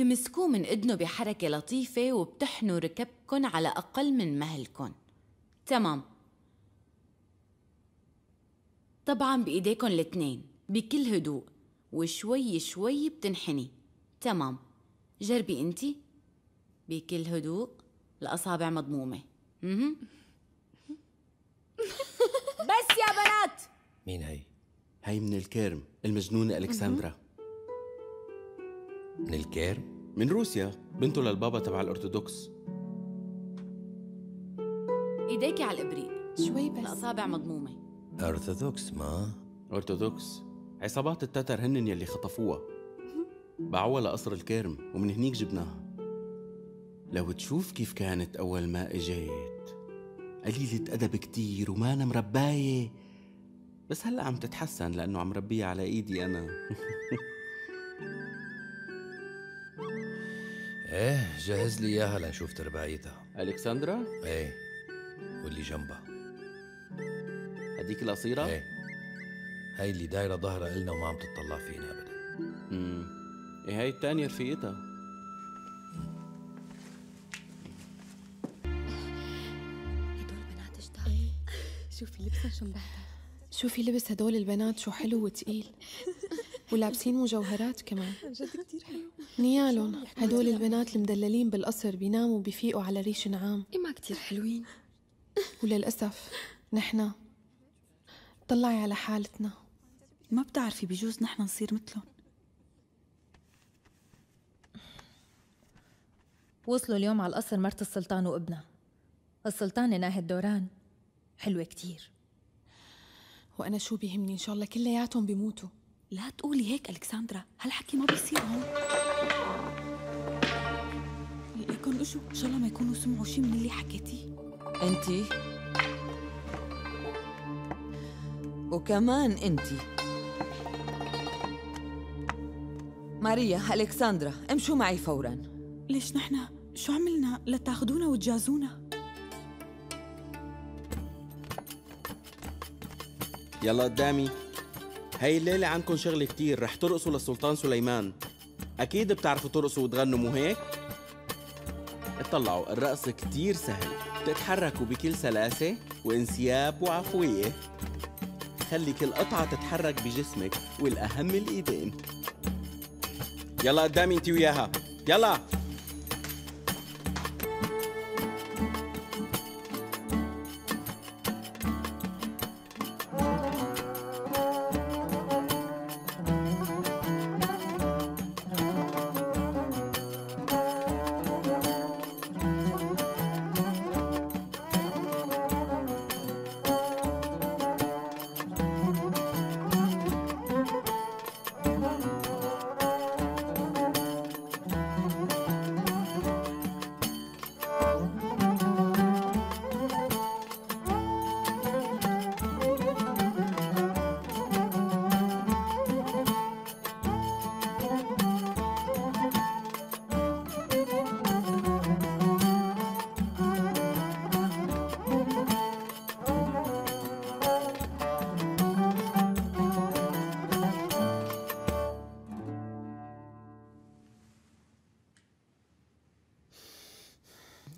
بتمسكوه من اذنه بحركة لطيفة وبتحنوا ركبكن على أقل من مهلكن. تمام. طبعا بإيديكن الاثنين بكل هدوء، وشوي شوي بتنحني. تمام. جربي انتي بكل هدوء، الأصابع مضمومة. بس يا بنات. مين هي؟ هي من الكيرم، المجنونة ألكساندرا. من الكيرم؟ من روسيا، بنته للبابا تبع الارثوذكس. ايديكي على الابريق شوي بس، الأصابع مضمومة. ارثوذكس ما؟ ارثوذكس، عصابات التتر هن يلي خطفوها، باعوها لقصر الكيرم ومن هنيك جبناها. لو تشوف كيف كانت أول ما إجيت، قليلة أدب كتير ومانا مرباية، بس هلأ عم تتحسن لأنه عم ربيها على إيدي أنا. إيه جهز لي إياها لنشوف تربايتها. ألكساندرا؟ إيه. واللي جنبها هديك القصيرة؟ إيه، هاي اللي دايرة ظهرها إلنا وما عم تطلع فينا أبدا. إيه هاي التانية رفيقتها. شوفي لبسها شو مبهدل، شوفي لبس هدول البنات شو حلو وتقيل، ولابسين مجوهرات كمان. جد كثير حلو. نيالهم هدول البنات المدللين بالقصر، بيناموا وبيفيقوا على ريش نعام. اي ما كثير حلوين. وللاسف نحن طلعي على حالتنا. ما بتعرفي بجوز نحن نصير مثلهم. وصلوا اليوم على القصر مرت السلطان وابنها. السلطانة ناهد دوران حلوة كتير. وأنا شو بيهمني، إن شاء الله كلياتهم بيموتوا. لا تقولي هيك ألكساندرا، هالحكي ما بيصير هون. لقيكن إجوا، إن شاء الله ما يكونوا سمعوا شي من اللي حكيتيه. أنتي وكمان أنتي ماريا ألكساندرا، امشوا معي فوراً. ليش نحن شو عملنا لتاخدونا وتجازونا؟ يلا قدامي. هاي الليلة عندكم شغل كتير، رح ترقصوا للسلطان سليمان. أكيد بتعرفوا ترقصوا وتغنوا مو هيك؟ اطلعوا، الرقص كتير سهل، بتتحركوا بكل سلاسة وانسياب وعفوية. خلي كل قطعة تتحرك بجسمك، والأهم الإيدين. يلا قدامي أنت وياها، يلا.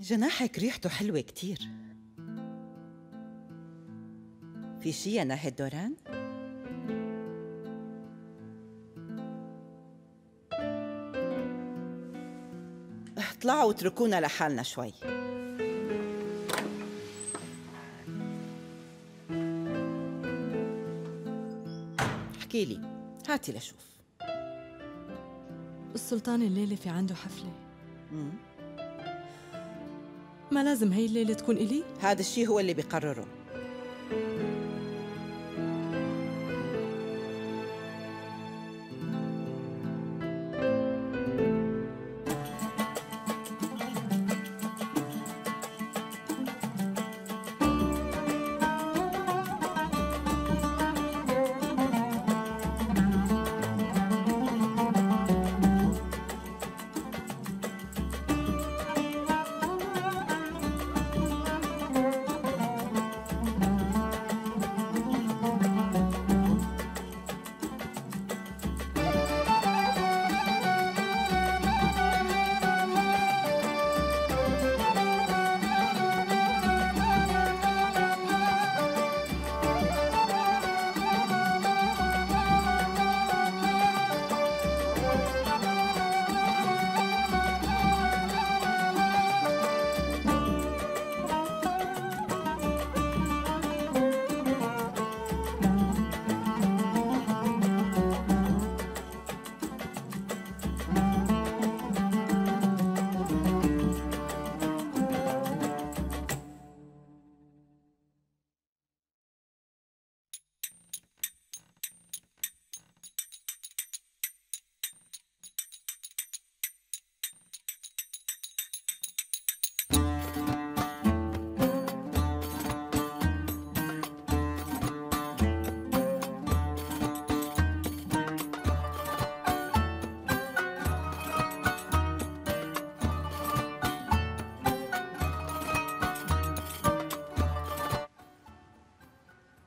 جناحك ريحته حلوة كتير. في شي يا ناهد دوران؟ اطلعوا واتركونا لحالنا شوي. احكي لي، هاتي لشوف. السلطان الليلة في عنده حفلة. ما لازم هي الليلة تكون إلي؟ هذا الشيء هو اللي بيقرره.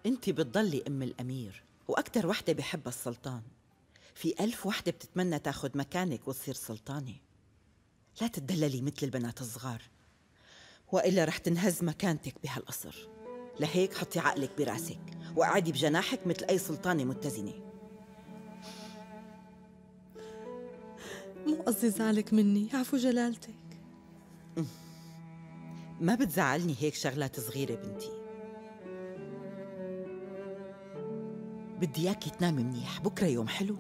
انت بتضلي ام الامير واكتر وحده بحبها السلطان. في ألف وحده بتتمنى تاخد مكانك وتصير سلطانه. لا تتدللي مثل البنات الصغار، والا رح تنهز مكانتك بهالقصر. لهيك حطي عقلك براسك وقعدي بجناحك مثل اي سلطانه متزنه. مو قصدي زعلك مني، عفو جلالتك. ما بتزعلني هيك شغلات صغيرة بنتي. بدي اياكي تنامي منيح، بكره يوم حلو.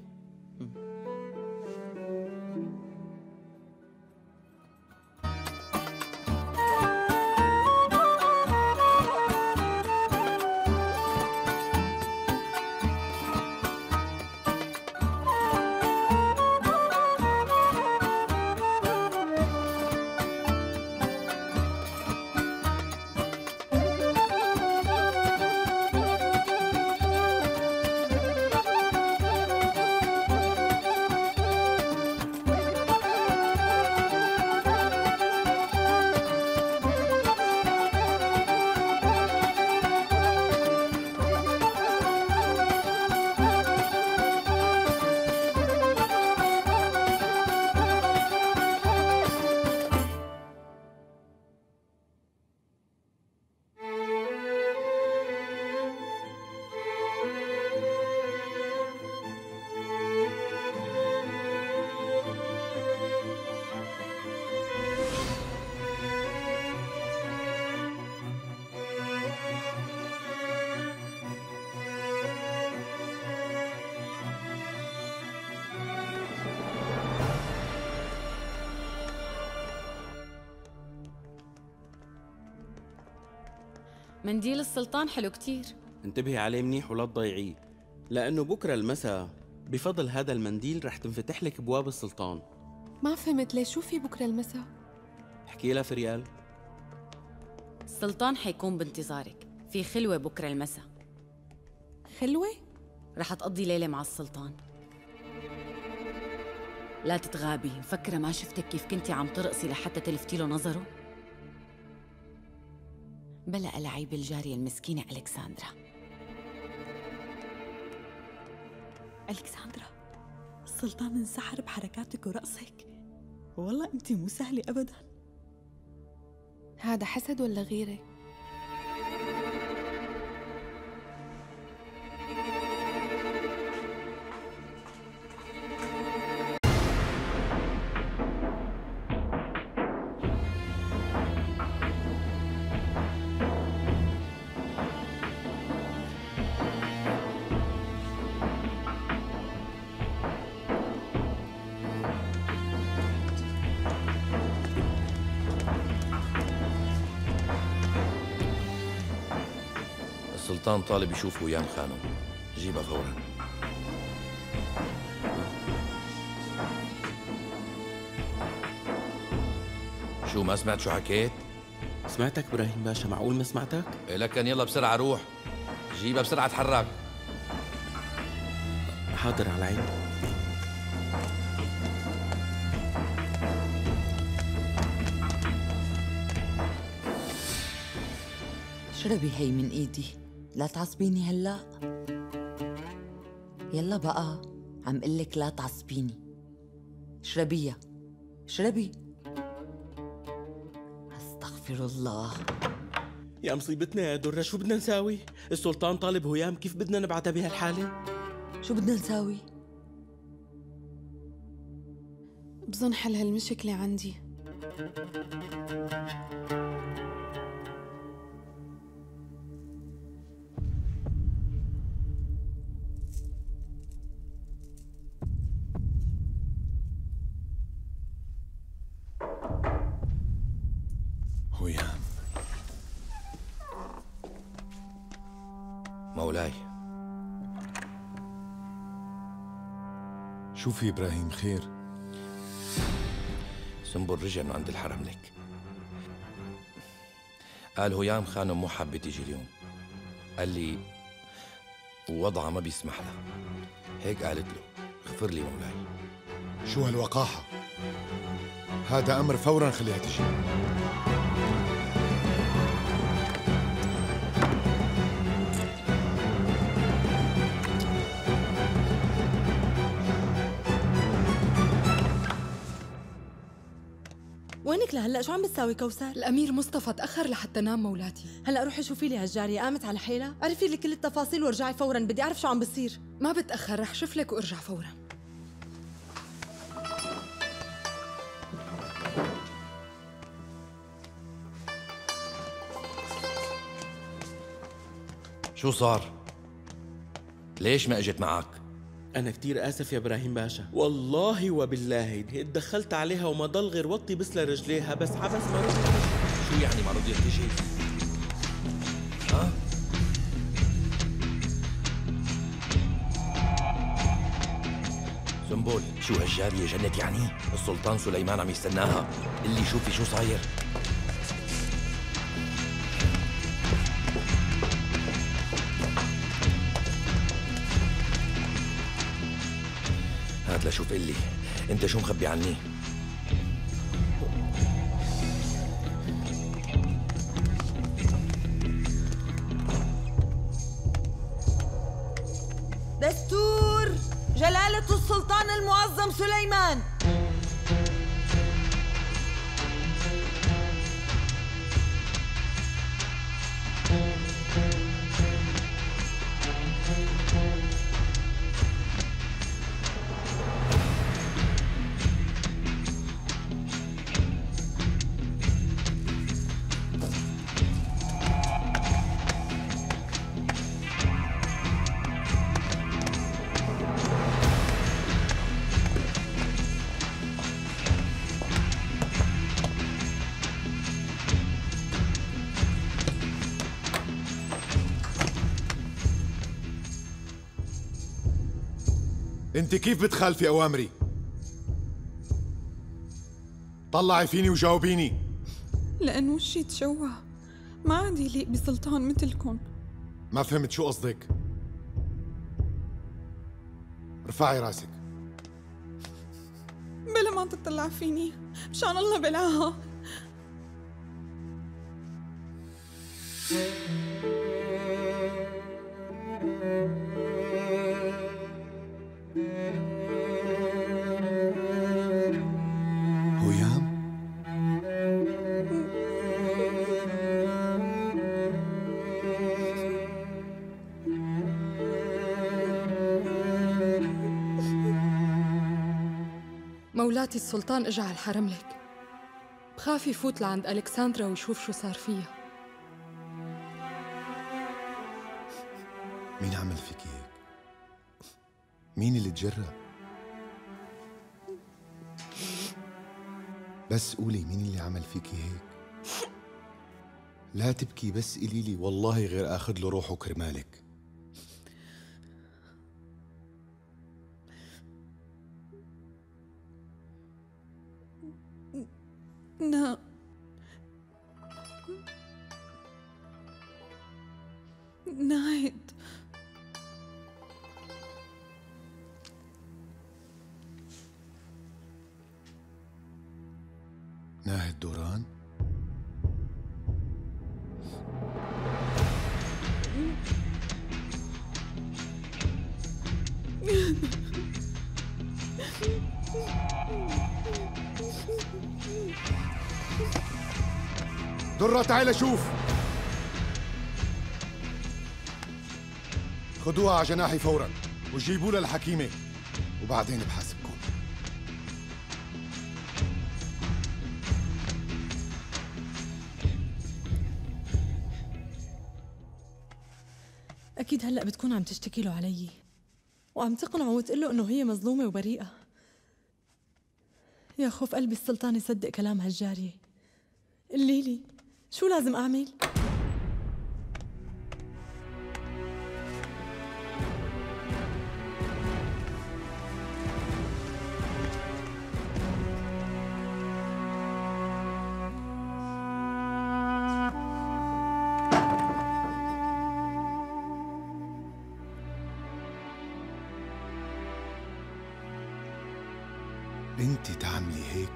منديل السلطان حلو كتير، انتبهي عليه منيح ولا تضيعيه، لأنه بكرة المساء بفضل هذا المنديل رح تنفتح لك أبواب السلطان. ما فهمت ليش، شو في بكرة المساء؟ احكي لها فريال. السلطان حيكون بانتظارك، في خلوة بكرة المساء. خلوة؟ رح تقضي ليلة مع السلطان. لا تتغابي، مفكرة ما شفتك كيف كنتي عم ترقصي لحتى تلفتي له نظره؟ بلا ألعيب الجارية المسكينة ألكساندرا. ألكساندرا، السلطان انسحر بحركاتك ورقصك، والله أنت مو سهلة أبدا. هذا حسد ولا غيرة؟ السلطان طالب يشوفه ويان خانم، جيبها فورا. شو ما سمعت شو حكيت؟ سمعتك ابراهيم باشا، معقول ما سمعتك؟ إيه لكن يلا بسرعة روح، جيبها بسرعة تحرك. حاضر على عيني. اشربي هي من ايدي، لا تعصبيني هلا. يلا بقى، عم قلك لا تعصبيني. اشربيها، اشربي. استغفر الله. يا مصيبتنا يا دره، شو بدنا نساوي؟ السلطان طالب هيام، كيف بدنا نبعتها بهالحالة؟ شو بدنا نساوي؟ بظن حل هالمشكلة عندي. مولاي، شو في ابراهيم، خير؟ سنبل رجع من عند الحرملك، قال هيام خانم مو حابه تيجي اليوم، قال لي ووضعها ما بيسمح لها، هيك قالت له. اغفر لي مولاي. شو هالوقاحه، هذا امر فورا، خليها تجي. وينك لهلا؟ شو عم بتساوي كوثر؟ الامير مصطفى تاخر لحتى نام مولاتي. هلا روحي شوفي لي هالجاريه قامت على حيلها، عرفي لي كل التفاصيل وارجعي فورا، بدي اعرف شو عم بصير. ما بتاخر، رح شوف لك وارجع فورا. شو صار؟ ليش ما اجت معك؟ أنا كتير آسف يا إبراهيم باشا، والله وبالله اتدخلت عليها وما ضل غير وطي بس لرجليها، بس عبس ما رضيت تجي. شو يعني ما رضيت تجي؟ ها؟ سنبل، شو هالجارية جنت يعني؟ السلطان سليمان عم يستناها، اللي شوفي شو صاير. هات لشوف قلي، انت شو مخبي عني؟ دستور جلالة السلطان المعظم سليمان. انت كيف بتخالفي اوامري؟ طلعي فيني وجاوبيني. لأن وشي تشوه، ما عاد يليق بسلطان مثلكم. ما فهمت شو قصدك؟ ارفعي راسك. بلا ما تطلع فيني، مشان الله بلاها. مولاتي السلطان اجى على الحرملك، بخاف يفوت لعند ألكساندرا ويشوف شو صار فيها. مين عمل فيك هيك؟ مين اللي تجرأ؟ بس قولي مين اللي عمل فيك هيك؟ لا تبكي، بس قولي لي والله غير آخذ له روحه كرمالك. ناهد دوران؟ دره تعال شوف. خدوها على جناحي فورا وجيبوا لها الحكيمه وبعدين بحاسبكم. اكيد هلا بتكون عم تشتكي له علي وعم تقنعه وتقول له انه هي مظلومه وبريئه. يا خوف قلبي السلطان يصدق كلام هالجاريه. قولي لي شو لازم اعمل؟ انت تعملي هيك؟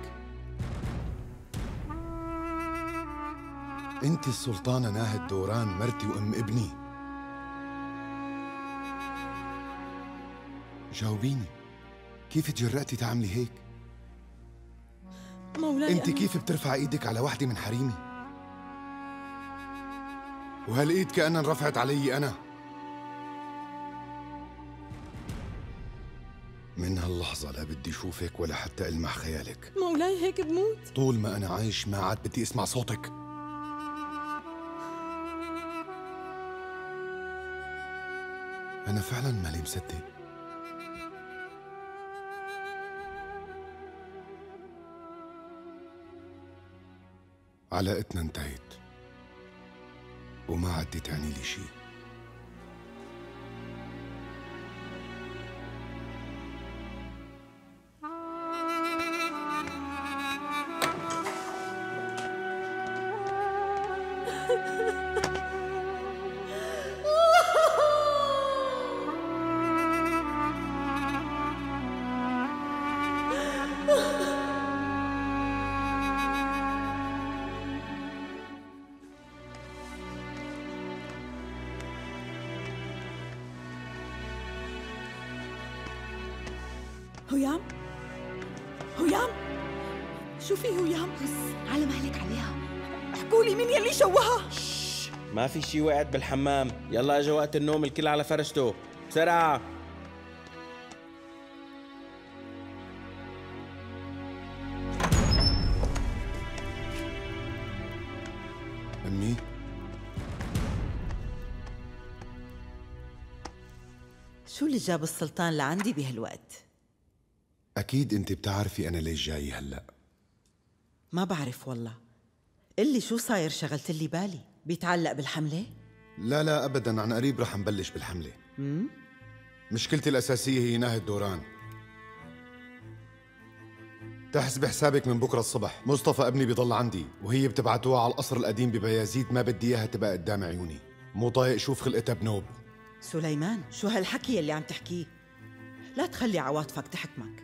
انت السلطانة ناهد دوران، مرتي وام ابني. جاوبيني، كيف تجرأتي تعملي هيك؟ مولاي انت كيف بترفع ايدك على وحده من حريمي؟ وهالايد كأنها انرفعت علي انا. من هاللحظة لا بدي اشوفك ولا حتى ألمح خيالك. مولاي هيك بموت؟ طول ما أنا عايش ما عاد بدي أسمع صوتك. أنا فعلاً مالي مصدق. علاقتنا انتهت وما عاد تعني لي شيء. ما في شي وقعت بالحمام، يلا اجا وقت النوم الكل على فرشته، بسرعة. أمي شو اللي جاب السلطان لعندي بهالوقت؟ أكيد أنت بتعرفي أنا ليش جاي هلا. ما بعرف والله، قلي شو صاير شغلت لي بالي. بيتعلق بالحملة؟ لا لا أبداً، عن قريب رح نبلش بالحملة. مشكلتي الأساسية هي ناهد دوران. تحسب حسابك من بكرة الصبح، مصطفى ابني بيضل عندي وهي بتبعتوها على القصر القديم ببيازيد، ما بدي إياها تبقى قدام عيوني. مو طايق شوف خلقتها بنوب. سليمان شو هالحكي اللي عم تحكيه؟ لا تخلي عواطفك تحكمك.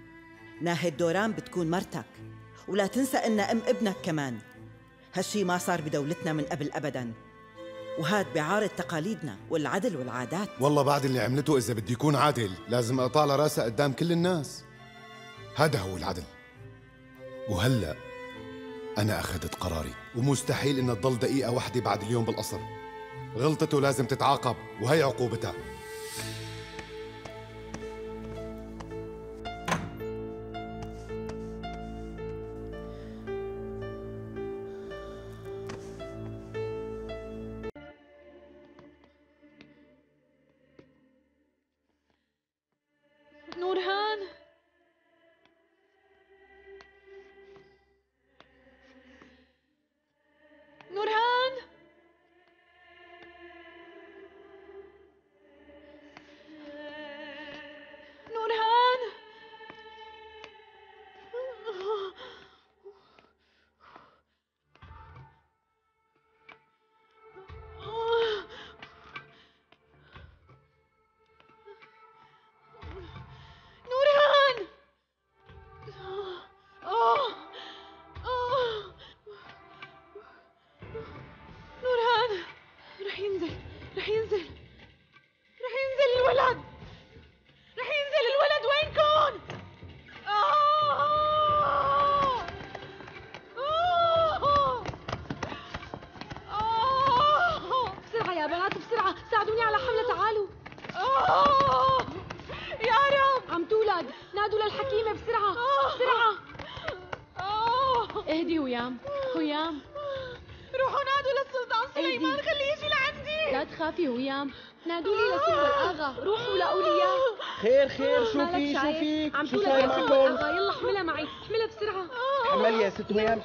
ناهد دوران بتكون مرتك، ولا تنسى إنها أم ابنك كمان. هالشي ما صار بدولتنا من قبل أبداً، وهاد بعارض تقاليدنا والعدل والعادات. والله بعد اللي عملته إذا بدي يكون عادل لازم أقطع له راسه قدام كل الناس. هذا هو العدل. وهلأ أنا أخذت قراري، ومستحيل إن تضل دقيقة واحدة بعد اليوم بالقصر. غلطته لازم تتعاقب، وهي عقوبتها.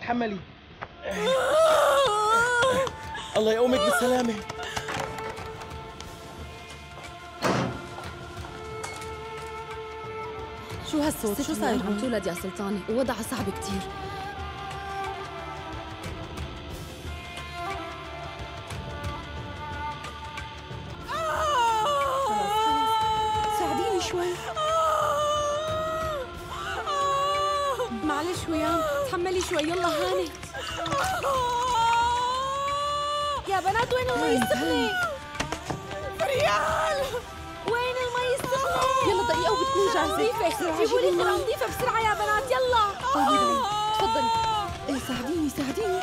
تحملي. الله يقومك بالسلامة. شو هالصوت؟ شو صاير؟ عم تولد يا سلطانة ووضعها صعب كثير. ساعديني شوي. معلش وياه، تحملي شوي، يلا هاني. يا بنات وين المي السخنة؟ فريال وين المي السخنة؟ يلا دقيقة وبتكون جاهزة. جيبوا لي قطعة نظيفة بسرعة يا بنات، يلا. تفضلي. ساعديني ساعديني.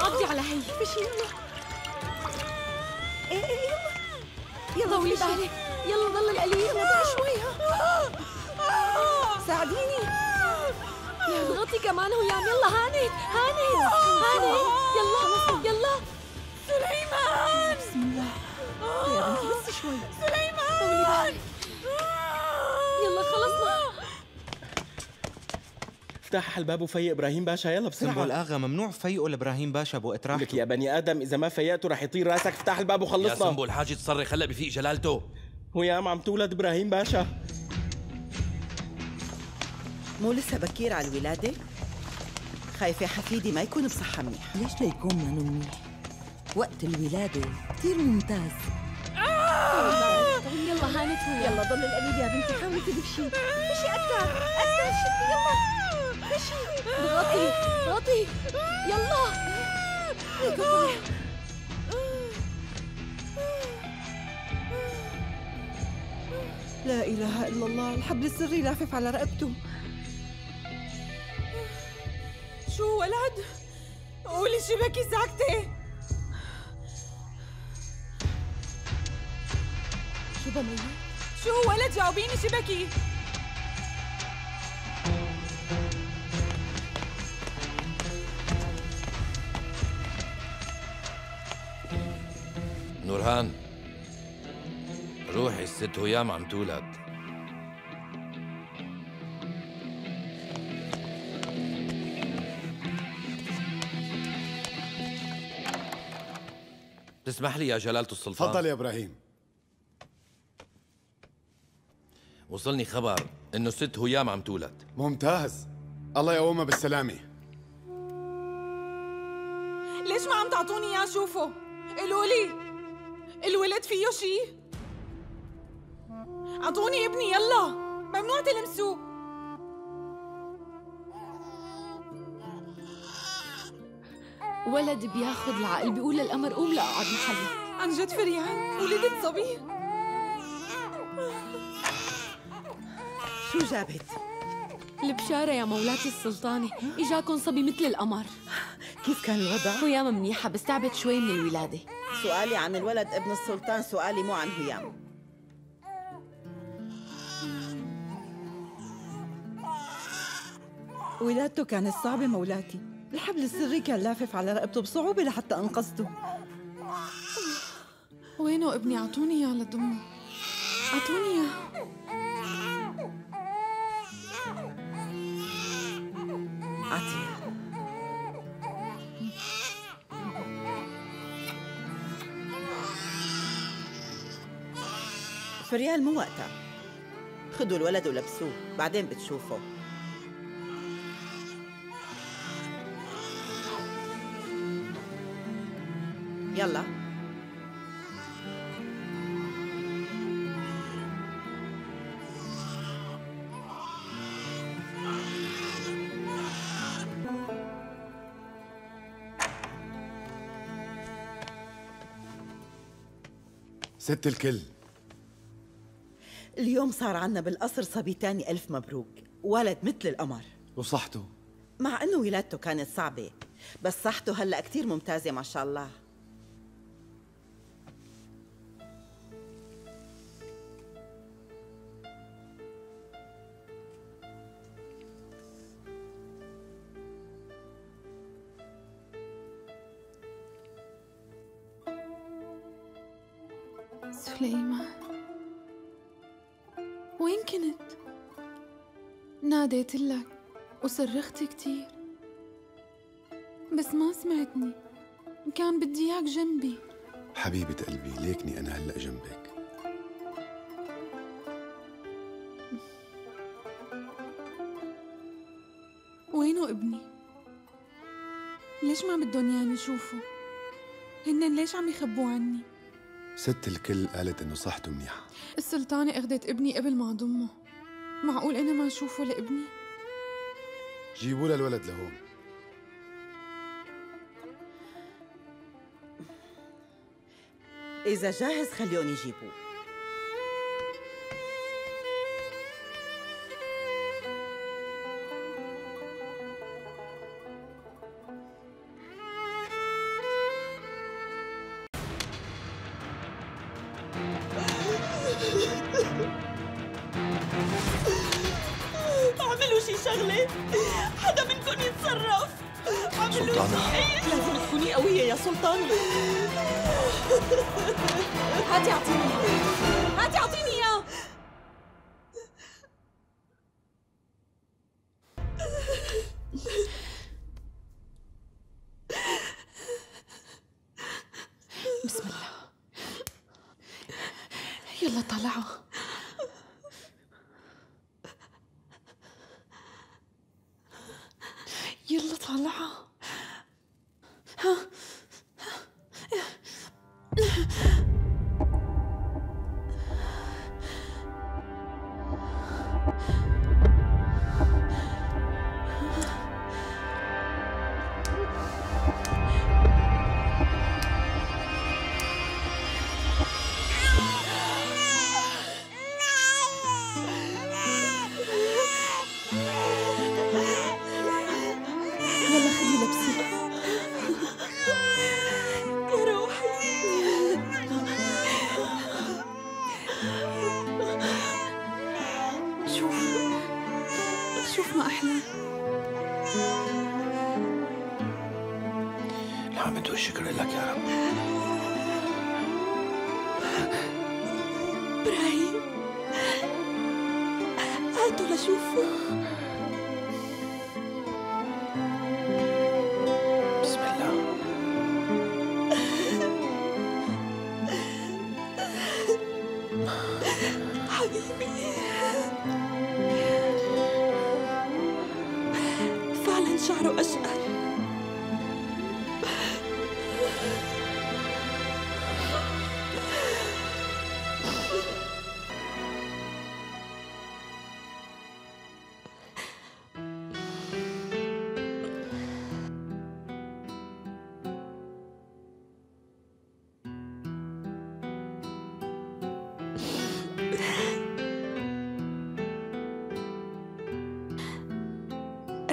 قضي على هي. مشي يلا. ايه يلا ولي بالك. يلا ضل القليل بقى شويه. ساعديني. اضغطي كمان وياهم. يلا هاني هاني هاني. يلا يلا. سليمان. بسم الله. يا بنتي بس شوي. سليمان. يلا خلصنا. افتح الباب وفيق ابراهيم باشا يلا بسرعه. سنبل اغا ممنوع فيقه لابراهيم باشا بوقت راحته. لك يا بني ادم اذا ما فيقته رح يطير راسك. افتح الباب وخلصنا يا سنبل. حاجه تصرخ هلا بفيق جلالته. وياما عم تولد ابراهيم باشا. مو لسه بكير على الولاده؟ خايفه حفيدي ما يكون بصحه منيح. ليش ليكون ما منيح؟ وقت الولاده كثير ممتاز. يلا هانت وياه. يلا ضل القليل يا بنتي. حاولي تدفشي. مشي اكثر اكثر شدي. يلا مشي. اضغطي اضغطي. يلا لا اله الا الله. الحبل السري لافف على رقبته. شو ولد؟ قولي شو بكي ساكتة؟ شو بمي؟ شو ولد؟ جاوبيني شو بكي؟ نورهان روحي الست هيام عم تولد. تسمح لي يا جلالة السلطان؟ تفضل يا ابراهيم. وصلني خبر انه الست هيام عم تولد. ممتاز. الله يقومها بالسلامة. ليش ما عم تعطوني اياه شوفه؟ قولوا لي الولد فيه شيء؟ اعطوني ابني يلا. ممنوع تلمسوه. ولد بياخذ العقل بيقول للقمر قوم لاقعد محلك. عن جد فريال ولدت صبي؟ شو جابت؟ البشارة يا مولاتي السلطانة، اجاكم صبي مثل القمر. كيف كان الوضع؟ هيام منيحة بس تعبت شوي من الولادة. سؤالي عن الولد ابن السلطان، سؤالي مو عن هيام. ولادته كانت صعبة مولاتي، الحبل السري كان لافف على رقبته بصعوبة لحتى أنقذته. وينه ابني؟ أعطوني إياه لد أمه. أعطوني إياه. أعطيه. فريال مو وقتها. خدوا الولد ولبسوه بعدين بتشوفوا. يلا ست الكل. اليوم صار عنا بالقصر صبي تاني. ألف مبروك. ولد مثل القمر. وصحته؟ مع أنه ولادته كانت صعبة بس صحته هلأ كتير ممتازة ما شاء الله. سليمان وين كنت؟ ناديت لك وصرخت كتير بس ما سمعتني. كان بدي اياك جنبي. حبيبة قلبي ليكني انا هلا جنبك. وينه ابني؟ ليش ما بدهم ياني شوفه؟ هن ليش عم يخبوه عني؟ ست الكل قالت انه صحته منيحه. السلطانه اخذت ابني قبل ما اضمه. معقول انا ما اشوفه لابني؟ جيبوا لها الولد لهون. اذا جاهز خليهم يجيبوه. حدا منكم يتصرف. سلطانة لازم تكوني قوية يا سلطانة. هاتي اعطيني اياه، هاتي اعطيني اياه. بسم الله، يلا طلعوا. يلا طلعوا. ها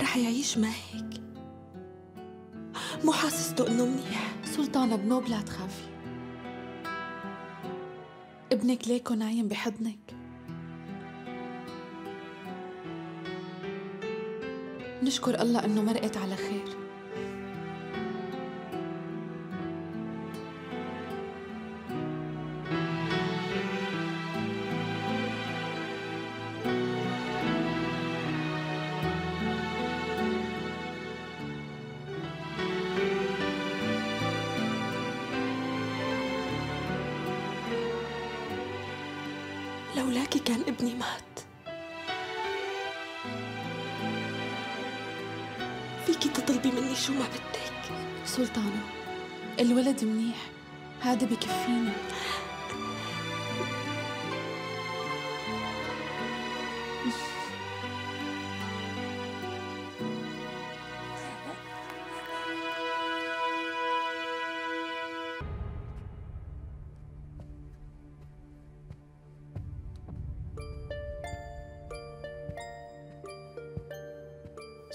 حيعيش ما هيك؟ مو حاسسته انه منيح؟ سلطانة بنوب لا تخافي، ابنك ليكو نايم بحضنك. نشكر الله انه مرقت على خير. لولاكي كان ابني مات. فيكي تطلبي مني شو ما بدك. سلطانة الولد منيح، هذا بكفيني.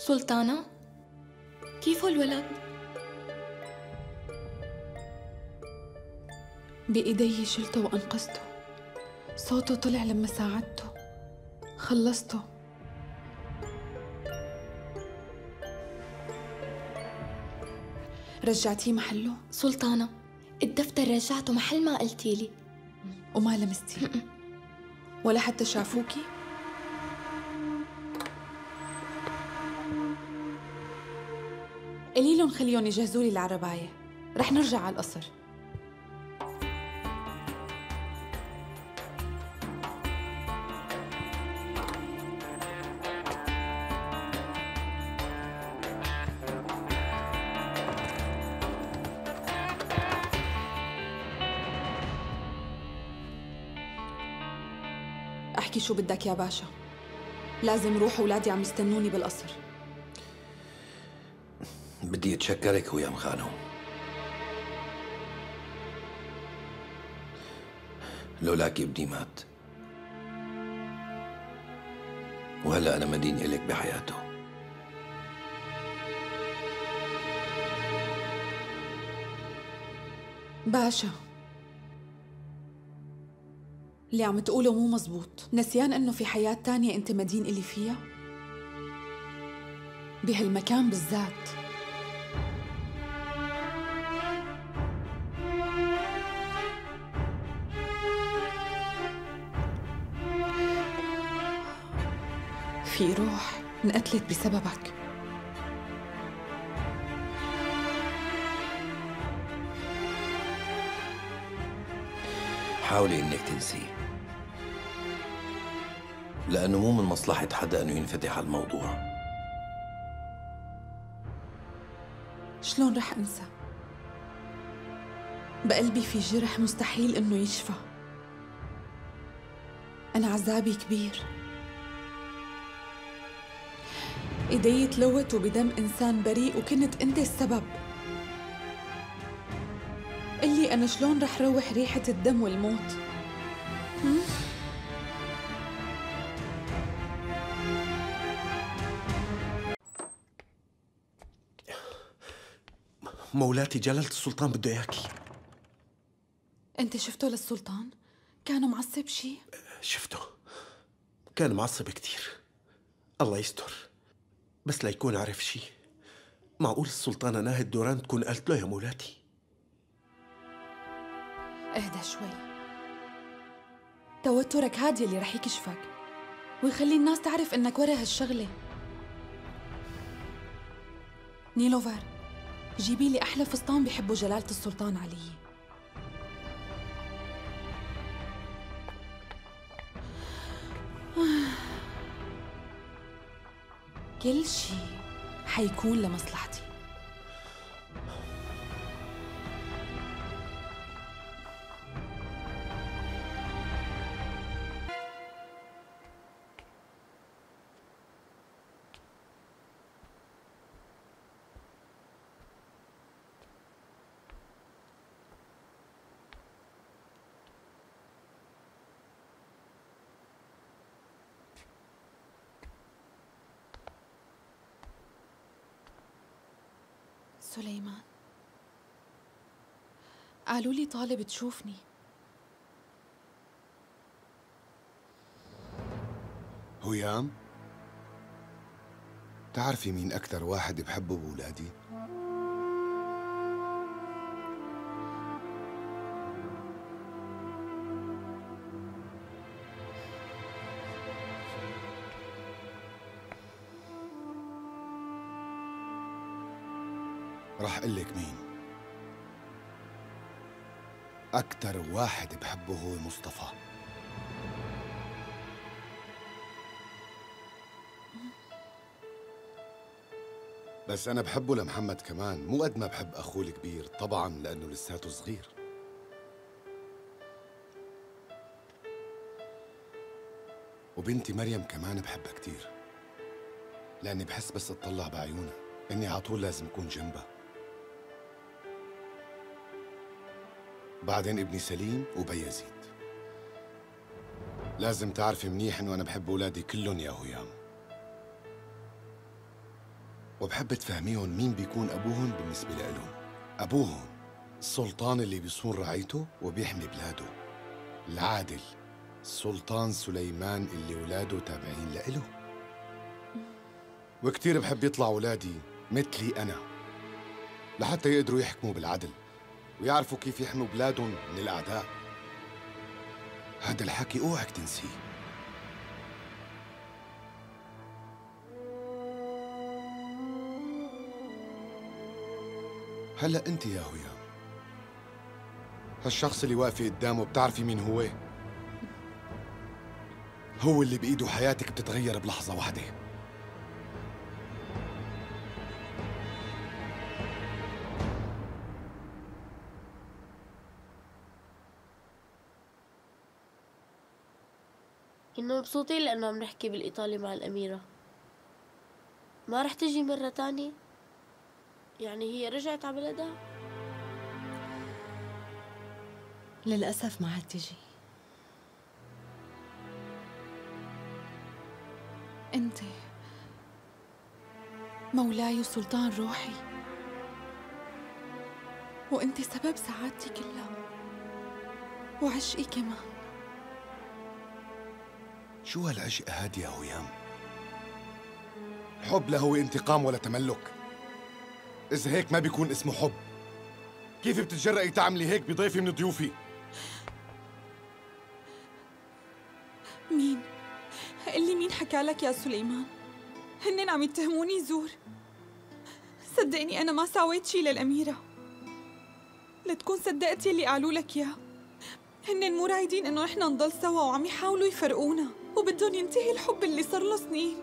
سلطانة كيفه الولد؟ بإيدي شلته وأنقذته، صوته طلع لما ساعدته، خلصته. رجعتيه محله؟ سلطانة الدفتر رجعته محل ما قلتيلي. وما لمستيه ولا حتى شافوكي؟ قليلهم خليهم يجهزوا لي العرباية، رح نرجع على القصر. احكي شو بدك يا باشا، لازم روح، اولادي عم يستنوني بالقصر. بدي اتشكرك ويا ام خانو، لولاكي ابني مات، وهلا انا مدين الك بحياته. باشا اللي عم تقوله مو مزبوط، نسيان انه في حياة تانية انت مدين الي فيها؟ بهالمكان بالذات. في روح انقتلت بسببك. حاولي انك تنسيه، لأنه مو من مصلحة حدا أنه ينفتح على الموضوع. شلون رح أنسى؟ بقلبي في جرح مستحيل أنه يشفى. أنا عذابي كبير. إيدي تلوثوا بدم إنسان بريء وكنت أنت السبب. قلي أنا شلون رح روح ريحة الدم والموت؟ مولاتي جلالة السلطان بده اياكي. انت شفته للسلطان؟ كان معصب شي؟ شفته، كان معصب كثير. الله يستر، بس لا يكون عرف شي. معقول السلطانة ناهد دوران تكون قالت له يا مولاتي؟ اهدى شوي، توترك هادي اللي رح يكشفك ويخلي الناس تعرف انك ورا هالشغلة. نيلوفر، جيبي لي أحلى فستان بحبه جلالة السلطان علي. كل شي حيكون لمصلحتي. سليمان، قالوا لي طالب تشوفني. هيام، تعرفي مين أكثر واحد بحبه بولادي؟ رح اقول لك مين. أكتر واحد بحبه هو مصطفى. بس أنا بحبه لمحمد كمان، مو قد ما بحب أخوه الكبير، طبعاً لأنه لساته صغير. وبنتي مريم كمان بحبها كتير، لأني بحس بس أتطلع بعيونها إني على طول لازم أكون جنبها. بعدين ابني سليم وبي يزيد. لازم تعرفي منيح انه انا بحب اولادي كلهم يا هيام، وبحب تفهميهم مين بيكون ابوهم بالنسبه لإلهم. ابوهم السلطان اللي بيصون رعيته وبيحمي بلاده، العادل، السلطان سليمان اللي ولاده تابعين لإله. وكثير بحب يطلع اولادي مثلي انا، لحتى يقدروا يحكموا بالعدل ويعرفوا كيف يحموا بلادهم من الأعداء. هذا الحكي اوعك تنسيه. هلا انت يا هيام، هالشخص اللي واقفة قدامه بتعرفي مين هو؟ هو اللي بإيده حياتك بتتغير بلحظة واحدة. كنا مبسوطين لأنه عم نحكي بالإيطالي مع الأميرة. ما رح تجي مرة تانية؟ يعني هي رجعت على بلدها؟ للأسف ما عاد تجي. أنت مولاي وسلطان روحي، وأنت سبب سعادتي كلها وعشقي كمان. شو هالعشق هادي يا هيام؟ حب لا هو انتقام ولا تملك. إذا هيك ما بيكون اسمه حب. كيف بتتجرأي تعملي هيك بضيفي من ضيوفي؟ مين؟ قل لي مين حكى لك يا سليمان؟ هنن عم يتهموني زور. صدقني أنا ما ساويت شي للأميرة. لتكون صدقت يلي قالوا لك إياه. هنن مو رايدين إنه نحن نضل سوا وعم يحاولوا يفرقونا، وبدهم ينتهي الحب اللي صار له سنين.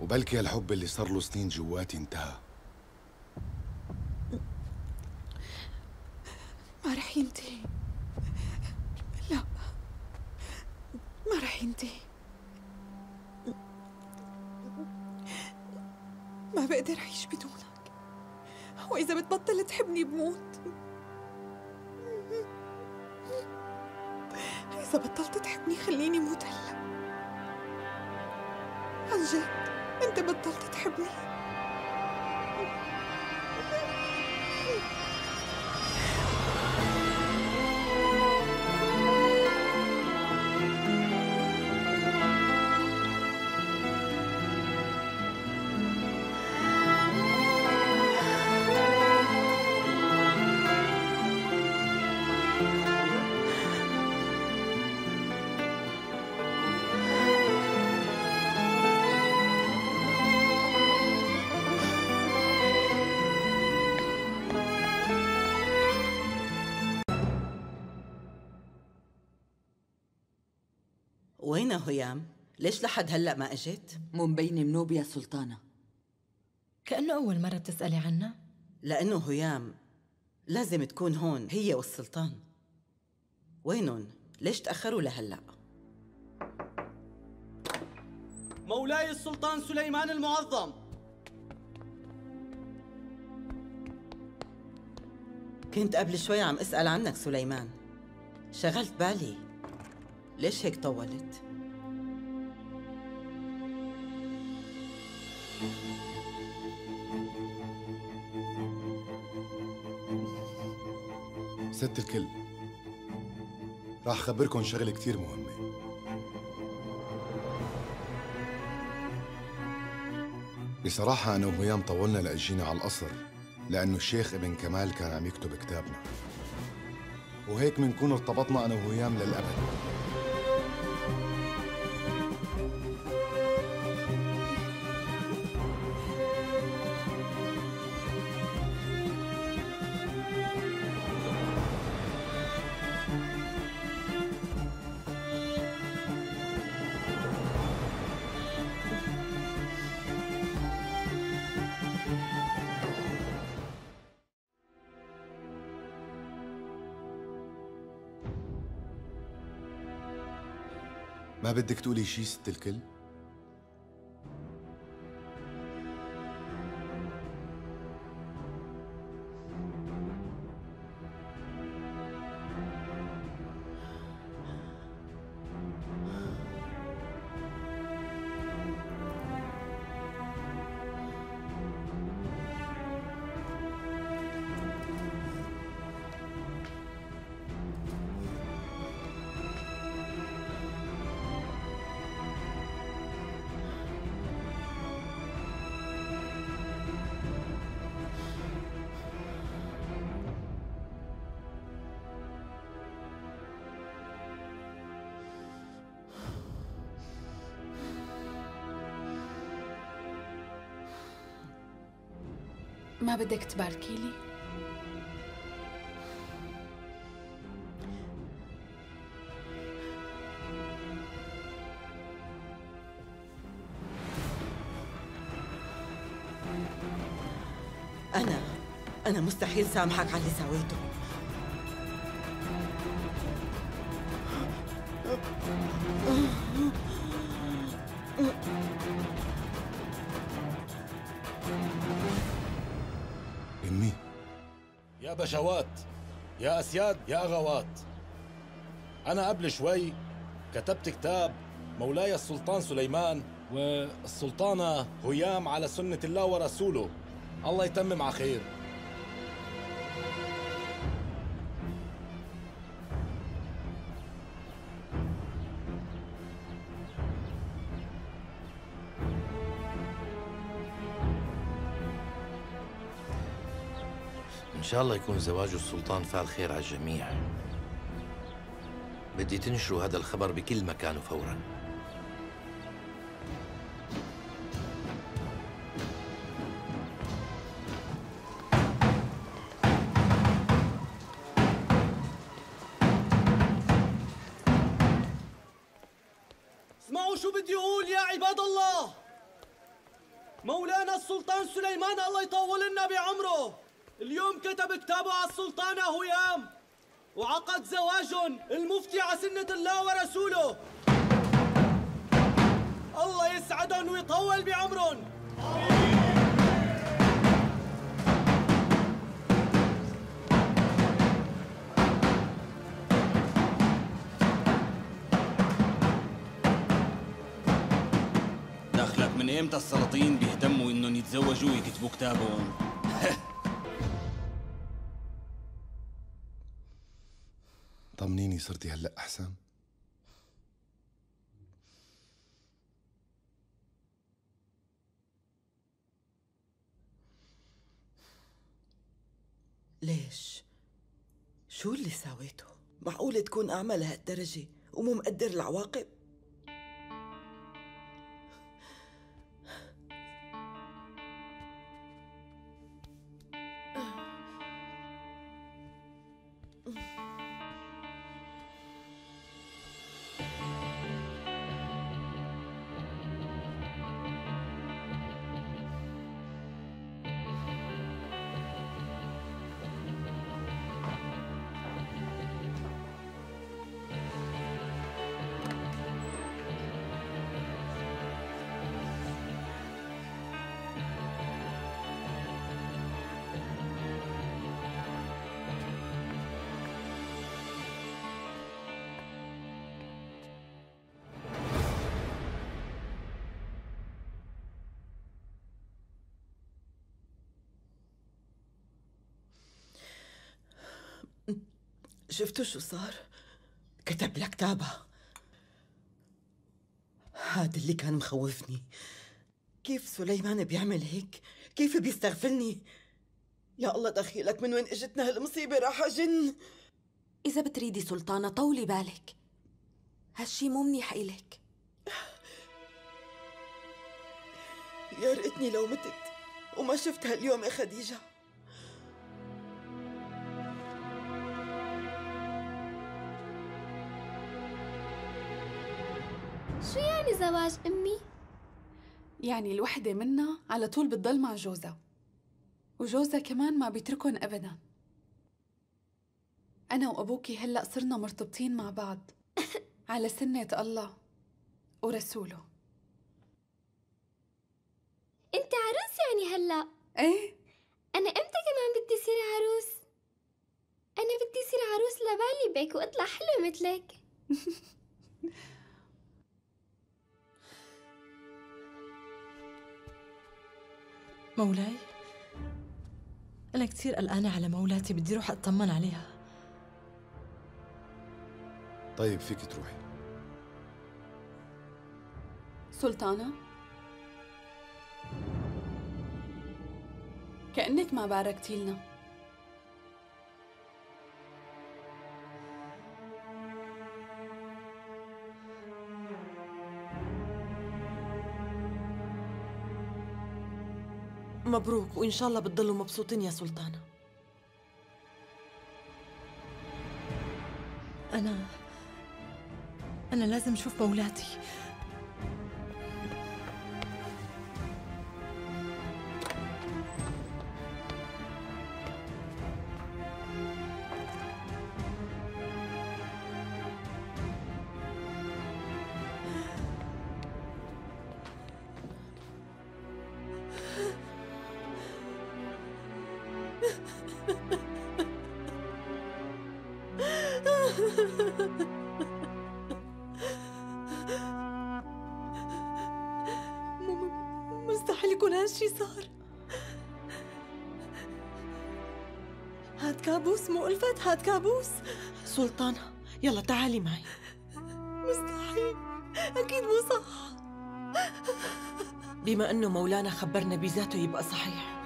وبلكي الحب اللي صار له سنين جواتي انتهى. ما رح ينتهي. لا، ما رح ينتهي. ما بقدر أعيش بدونك، وإذا بتبطل تحبني بموت. إذا بطلت تحبني خليني موت هلا. عن جد أنت بطلت تحبني. وينها هيام؟ ليش لحد هلأ ما أجت؟ مو مبينة منوب يا سلطانة. كأنه أول مرة بتسألي عنا؟ لأنه هيام لازم تكون هون هي والسلطان. وينهم؟ ليش تأخروا لهلأ؟ مولاي السلطان سليمان المعظم، كنت قبل شوي عم أسأل عنك سليمان، شغلت بالي. ليش هيك طولت؟ ست الكل، راح خبركن شغلة كتير مهمة. بصراحة أنا وهيام طولنا لأجينا على القصر، لأنه الشيخ ابن كمال كان عم يكتب كتابنا، وهيك منكون ارتبطنا أنا وهيام للأبد. ما بدك تقولي شي ست الكل؟ ما بدك تباركي لي؟ أنا مستحيل سامحك على اللي سويته. بشوات يا أسياد يا أغوات، أنا قبل شوي كتبت كتاب مولاي السلطان سليمان والسلطانة هيام على سنة الله ورسوله، الله يتمم على خير. إن شاء الله يكون زواج السلطان فعل خير على الجميع. بدي تنشروا هذا الخبر بكل مكان وفوراً. اسمعوا شو بدي أقول يا عباد الله. مولانا السلطان سليمان الله يطول لنا بعمره اليوم كتب كتابه على السلطانة هيام وعقد زواجهم المفتي على سنة الله ورسوله. الله يسعدهم ويطول بعمرهم. دخلك من امتى السلاطين بيهتموا انهم يتزوجوا ويكتبوا كتابهم؟ طمنيني، صرتي هلأ أحسن؟ ليش؟ شو اللي ساويته؟ معقول تكون أعمى لهالدرجة ومو مقدر العواقب؟ شفتوا شو صار؟ كتب لك كتابها. هذا اللي كان مخوفني. كيف سليمان بيعمل هيك؟ كيف بيستغفلني؟ يا الله دخيلك، من وين اجتنا هالمصيبة؟ راح أجن. إذا بتريدي سلطانة طولي بالك، هالشي مو منيح إلك. يا ريتني لو متت وما شفتها اليوم يا خديجة. شو يعني زواج أمي؟ يعني الوحدة منا على طول بتضل مع جوزها، وجوزها كمان ما بيتركن أبداً. أنا وأبوكي هلأ صرنا مرتبطين مع بعض على سنة الله ورسوله. أنت عروس يعني هلأ؟ إيه؟ أنا إمتى كمان بدي صير عروس؟ أنا بدي صير عروس لبالي بك وأطلع حلوة مثلك. مولاي، أنا كثير قلقانة على مولاتي، بدي روح أطمن عليها. طيب فيك تروحي. سلطانة، كأنك ما باركتي لنا. مبروك، وإن شاء الله بتضلوا مبسوطين يا سلطانة. أنا لازم أشوف مولاتي. مستحيل يكون هالشي صار. هاد كابوس مو ألفت، هاد كابوس. سلطانة يلا تعالي معي. مستحيل، أكيد مو صح. بما أنه مولانا خبرنا بذاته يبقى صحيح.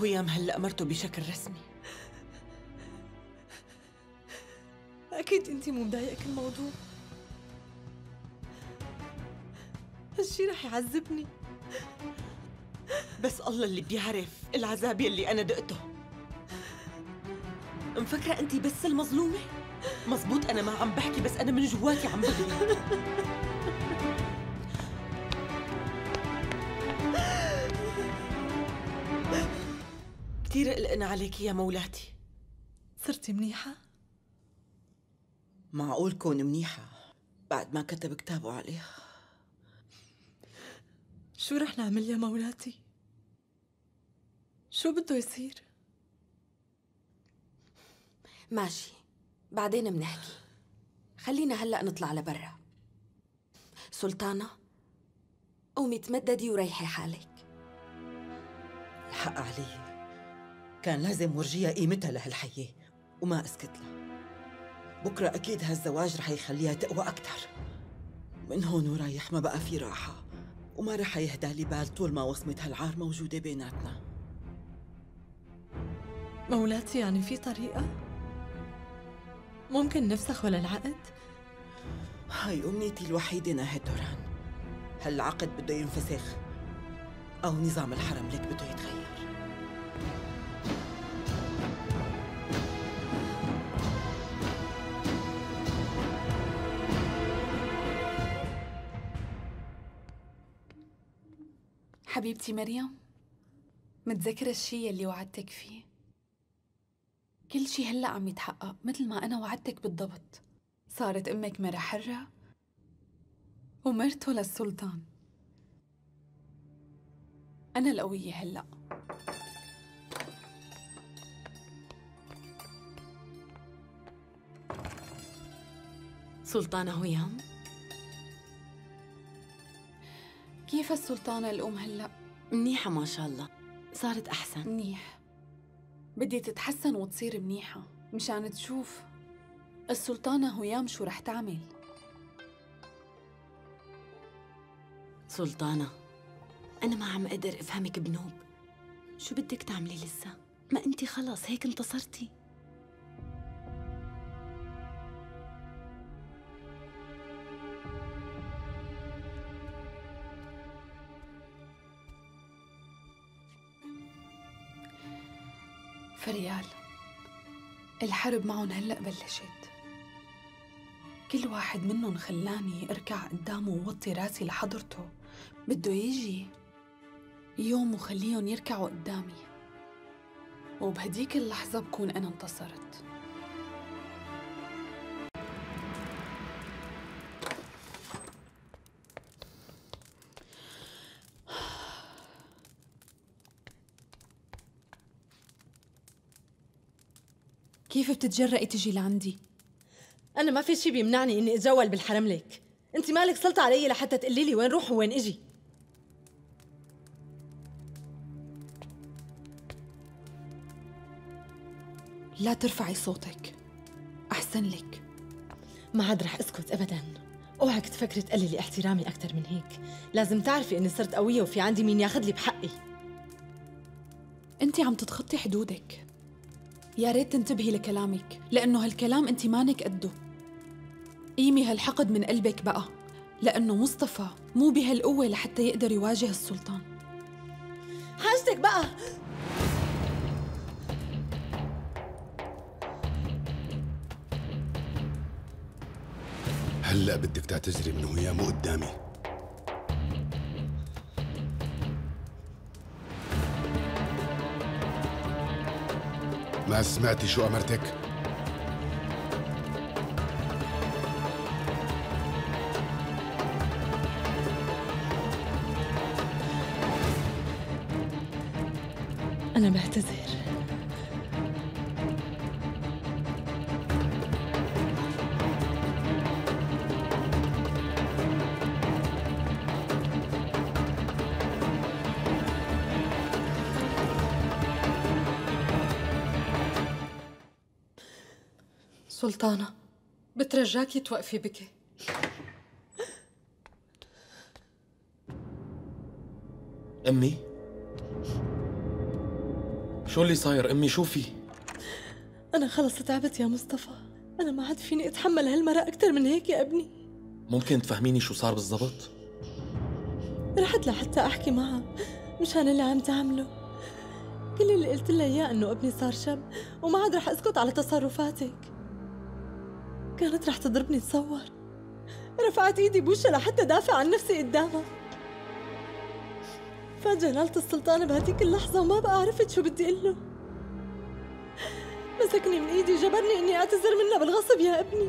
هيام هلأ مرته بشكل رسمي. أكيد أنتي مو مضايقك الموضوع. هالشي رح يعذبني، بس الله اللي بيعرف العذاب يلي أنا دقته. مفكرة أنتي بس المظلومة؟ مظبوط أنا ما عم بحكي، بس أنا من جواتي عم بغلي. كثير قلقنا عليكي يا مولاتي. صرتي منيحة؟ معقول كون منيحة بعد ما كتب كتابه عليها؟ شو رح نعمل يا مولاتي؟ شو بده يصير؟ ماشي، بعدين منحكي. خلينا هلأ نطلع لبرا. سلطانة قومي تمددي وريحي حالك. الحق علي، كان لازم ورجيها قيمتها لهالحياة وما أسكت لها. بكرة أكيد هالزواج رح يخليها تقوى أكثر. من هون ورايح ما بقى في راحة، وما رح يهدى لي بال طول ما وصمة هالعار موجودة بيناتنا. مولاتي يعني في طريقة؟ ممكن نفسخ ولا العقد؟ هاي أمنيتي الوحيدة ناهد دوران. هالعقد بده ينفسخ أو نظام الحرملك بده يتغير. حبيبتي مريم، متذكرة الشي اللي وعدتك فيه؟ كل شي هلأ عم يتحقق مثل ما أنا وعدتك بالضبط. صارت أمك مرة حرة ومرته للسلطان. أنا القوية هلأ. سلطانة هيام، كيف السلطانة الأم هلأ؟ منيحة ما شاء الله، صارت أحسن. منيح، بدي تتحسن وتصير منيحة مشان تشوف السلطانة هيام شو رح تعمل. سلطانة أنا ما عم أقدر أفهمك بنوب. شو بدك تعملي لسه؟ ما أنت خلاص هيك انتصرتي. فريال الحرب معهم هلأ بلشت. كل واحد منهم خلاني أركع قدامه ووطي راسي لحضرته. بده يجي يوم وخليهم يركعوا قدامي، وبهديك اللحظة بكون أنا انتصرت. كيف بتتجرئي تجي لعندي؟ أنا ما في شي بيمنعني إني أتجول بالحرملك، أنت مالك سلطة علي لحتى تقولي لي وين روح ووين إجي. لا ترفعي صوتك، أحسن لك. ما عاد رح أسكت أبداً، أوعك تفكري تقللي احترامي أكثر من هيك، لازم تعرفي إني صرت قوية وفي عندي مين ياخذ لي بحقي. أنت عم تتخطي حدودك، يا ريت تنتبهي لكلامك، لأنه هالكلام أنت مانك قده. قيمي هالحقد من قلبك بقى، لأنه مصطفى مو بهالقوة لحتى يقدر يواجه السلطان. حاجتك بقى. هلأ بدك تعتذري من هيام قدامي. ما سمعتي شو أمرتك؟ أنا بعتذر. سلطانة بترجاكي توقفي بكي. أمي؟ شو اللي صاير أمي؟ شو في؟ أنا خلص تعبت يا مصطفى، أنا ما عاد فيني أتحمل هالمرة أكثر من هيك يا ابني. ممكن تفهميني شو صار بالضبط؟ رحت لحتى أحكي معها مشان اللي عم تعمله. كل اللي قلت لها إياه إنه ابني صار شاب وما عاد رح أسكت على تصرفاتك. كانت رح تضربني تصور. رفعت إيدي بوشها لحتى دافع عن نفسي قدامها. فات جلالة السلطانة بهديك اللحظة وما بقى عرفت شو بدي أقول له. مسكني من إيدي وجبرني إني أعتذر منها بالغصب يا ابني.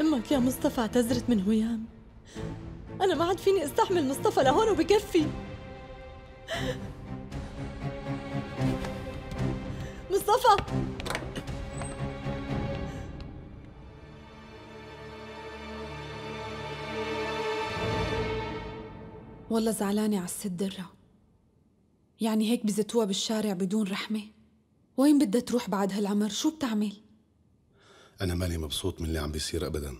أمك يا مصطفى اعتذرت من هيام. أنا ما عاد فيني استحمل مصطفى لهون وبكفي. مصطفى والله زعلانة على الست دره. يعني هيك بزتوها بالشارع بدون رحمة؟ وين بدها تروح بعد هالعمر؟ شو بتعمل؟ أنا مالي مبسوط من اللي عم بيصير أبداً.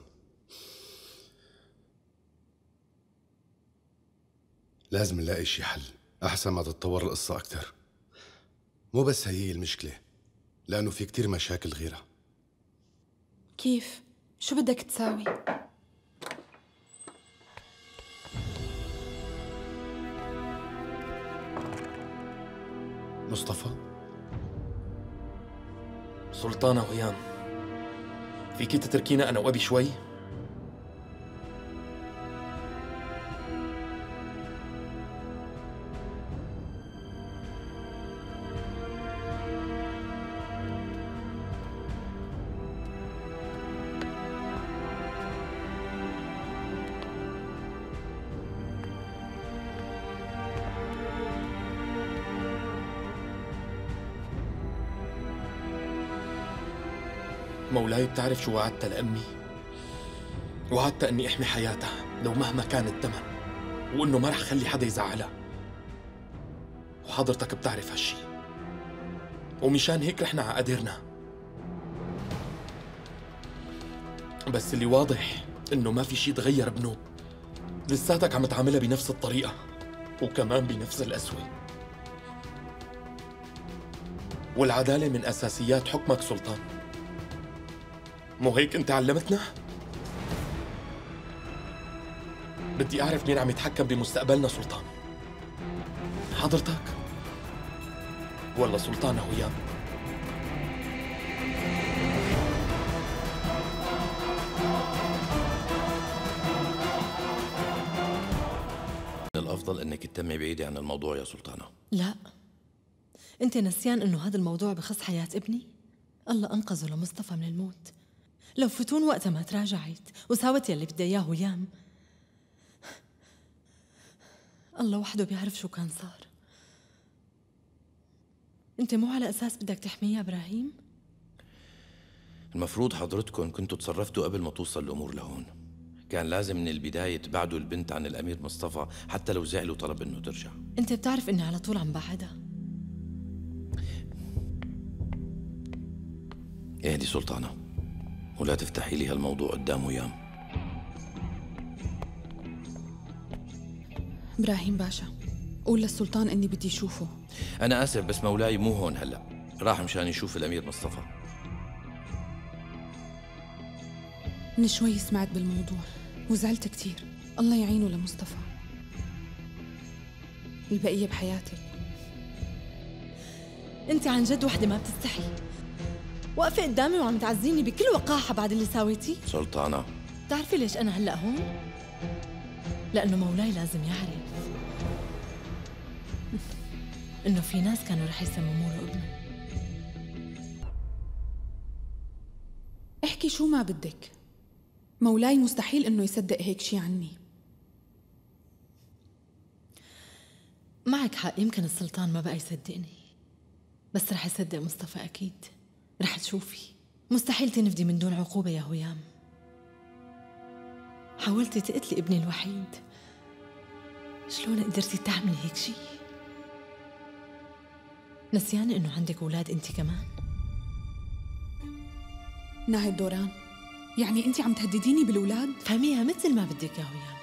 لازم نلاقي شي حل أحسن ما تتطور القصة أكتر. مو بس هي المشكلة، لأنه في كتير مشاكل غيرها. كيف؟ شو بدك تساوي؟ مصطفى؟ سلطانة هيام، فيكي تتركينا أنا وأبي شوي؟ مولاي بتعرف شو وعدت لأمي؟ وعدت إني أحمي حياتها لو مهما كان الثمن، وإنه ما رح خلي حدا يزعلها، وحضرتك بتعرف هالشي، ومشان هيك رحنا على قدرنا. بس اللي واضح إنه ما في شي تغير بنوب، لساتك عم تعاملها بنفس الطريقة وكمان بنفس القسوة. والعدالة من أساسيات حكمك سلطان، مو هيك انت علمتنا؟ بدي اعرف مين عم يتحكم بمستقبلنا سلطان، حضرتك ولا سلطانة هيام؟ من الافضل انك تتمي بعيدة عن الموضوع يا سلطانة. لا، انت نسيان انه هذا الموضوع بخص حياة ابني؟ الله انقذه لمصطفى من الموت. لو فتون وقتها ما تراجعت وساوت يلي بدها اياه هيام، الله وحده بيعرف شو كان صار. انت مو على اساس بدك تحميه يا ابراهيم؟ المفروض حضرتكم كنتوا تصرفتوا قبل ما توصل الامور لهون. كان لازم من البدايه تبعدوا البنت عن الامير مصطفى حتى لو زعل وطلب انه ترجع. انت بتعرف اني على طول عم بعدها. اهدي سلطانة ولا تفتحي لي هالموضوع قدام هيام. ابراهيم باشا، قول للسلطان اني بدي اشوفه. انا اسف بس مولاي مو هون هلا، راح مشان يشوف الامير مصطفى. من شوي سمعت بالموضوع وزعلت كثير، الله يعينه لمصطفى. البقيه بحياتك. انت عن جد وحده ما بتستحي، واقفة قدامي وعم تعزيني بكل وقاحة بعد اللي ساويتيه؟ سلطانة، بتعرفي ليش أنا هلأ هون؟ لأنه مولاي لازم يعرف إنه في ناس كانوا رح يسمموا له ابنه. احكي شو ما بدك، مولاي مستحيل إنه يصدق هيك شي عني. معك حق، يمكن السلطان ما بقى يصدقني، بس رح يصدق مصطفى أكيد. رح تشوفي، مستحيل تنفدي من دون عقوبة يا هيام. حاولتي تقتلي ابني الوحيد، شلون قدرتي تعملي هيك شيء؟ نسيانة إنه عندك أولاد أنت كمان؟ ناهد دوران، يعني أنت عم تهدديني بالأولاد؟ فهميها مثل ما بدك يا هيام.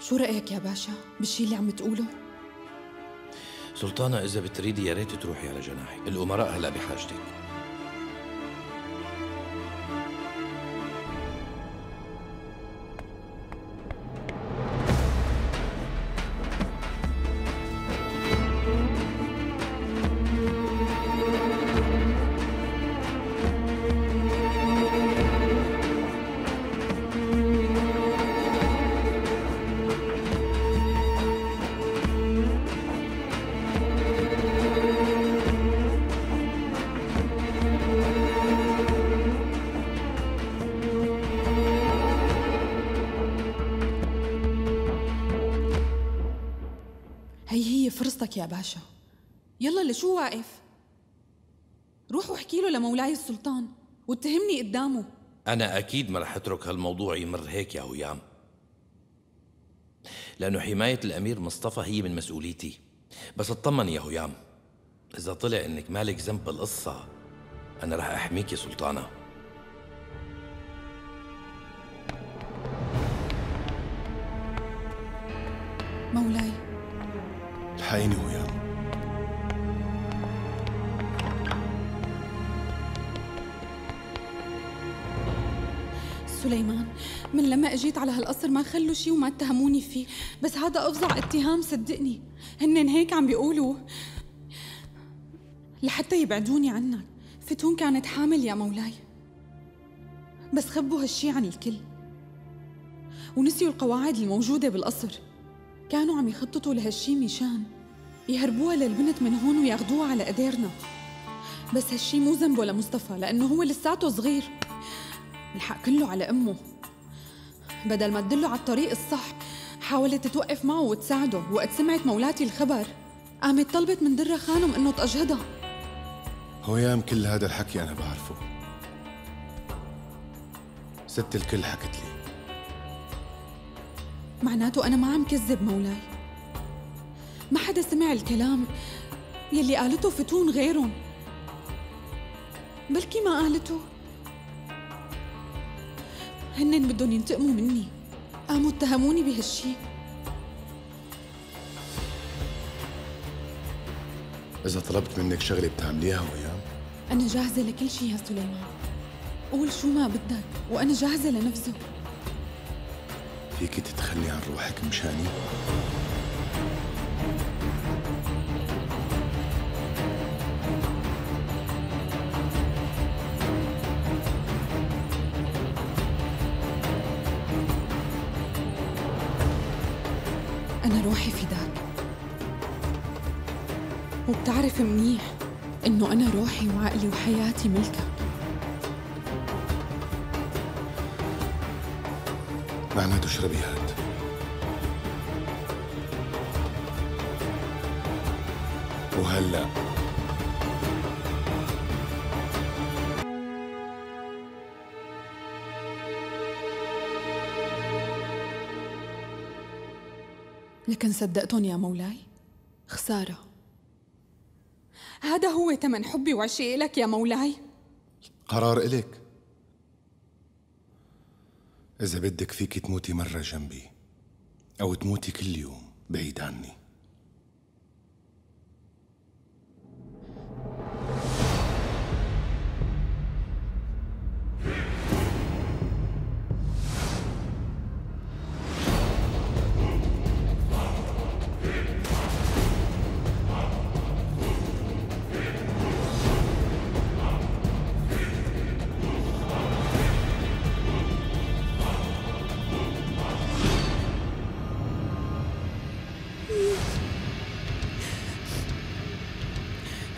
شو رأيك يا باشا بالشي اللي عم تقوله؟ سلطانة، إذا بتريدي يا ريت تروحي على جناحي، الأمراء هلا بحاجتك. يا باشا يلا، لشو واقف؟ روح واحكي له لمولاي السلطان واتهمني قدامه. انا اكيد ما رح اترك هالموضوع يمر هيك يا هيام، لانه حمايه الامير مصطفى هي من مسؤوليتي. بس اطمن يا هيام، اذا طلع انك مالك ذنب بالقصه انا رح احميك يا سلطانه. مولاي الحقيني هيام. سليمان، من لما اجيت على هالقصر ما خلوا شيء وما اتهموني فيه، بس هذا افظع اتهام صدقني. هنن هيك عم بيقولوا لحتى يبعدوني عنك. فتون كانت حامل يا مولاي، بس خبوا هالشي عن الكل ونسيوا القواعد الموجودة بالقصر. كانوا عم يخططوا لهالشي مشان يهربوها للبنت من هون وياخدوها على قديرنا، بس هالشي مو ذنبه لمصطفى لأنه هو لساته صغير. الحق كله على أمه، بدل ما تدله على الطريق الصح حاولت تتوقف معه وتساعده. وقت سمعت مولاتي الخبر قامت طلبت من دره خانم إنه تأجهضها. هيام، كل هذا الحكي أنا بعرفه، ست الكل حكت لي. معناته أنا ما عم كذب مولاي، ما حدا سمع الكلام يلي قالته فتون غيرهم، بلكي ما قالته. هنن بدهم ينتقموا مني، قاموا اتهموني بهالشي. إذا طلبت منك شغلة بتعمليها وياه؟ أنا جاهزة لكل شي يا سليمان، قول شو ما بدك وأنا جاهزة لنفسه. فيكي تتخلي عن روحك مشاني؟ أنا روحي فداك، وبتعرف منيح إنه أنا روحي وعقلي وحياتي ملكك. معناه تشربي هاد. وهلا لكن صدقتهم يا مولاي، خسارة. هذا هو ثمن حبي وعشقي لك يا مولاي. قرار إلك، إذا بدك فيكي تموتي مرة جنبي أو تموتي كل يوم بعيد عني.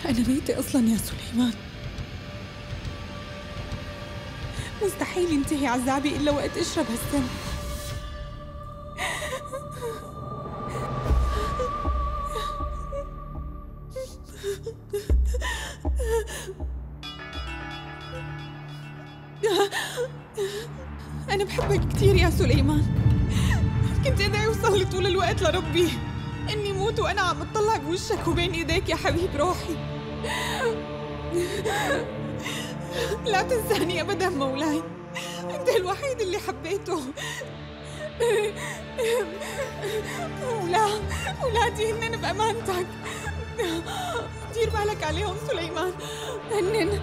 أنا ميتة أصلاً يا سليمان، مستحيل ينتهي عذابي إلا وقت أشرب هالسم. أنا بحبك كثير يا سليمان، كنت قادر اوصل لطول الوقت لربي اني موت وانا عم بتطلع بوشك وبين ايديك يا حبيب روحي. لا تنساني ابدا مولاي، انت الوحيد اللي حبيته. اولادي هنن بامانتك، دير بالك عليهم سليمان. هنن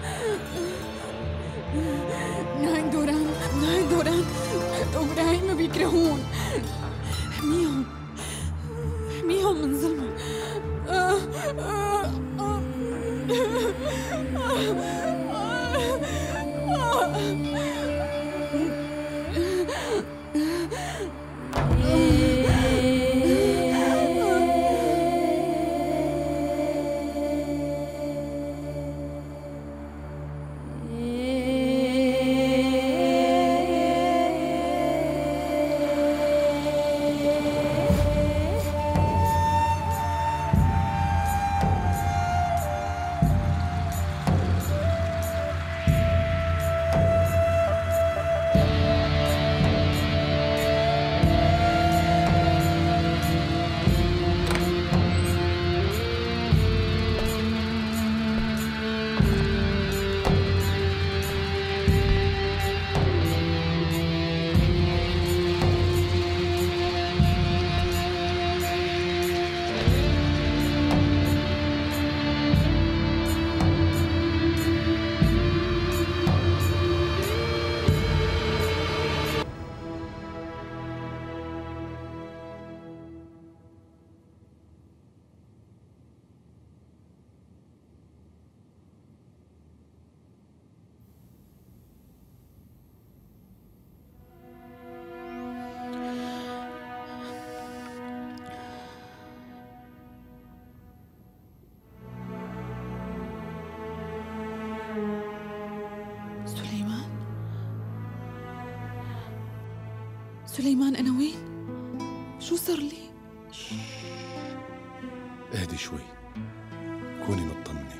ناين دوران، ناين دوران وابراهيم بيكرهون. احميهم، احميهم من ظلمهم. سليمان أنا وين؟ شو صار لي؟ اهدي شوي، كوني مطمنة.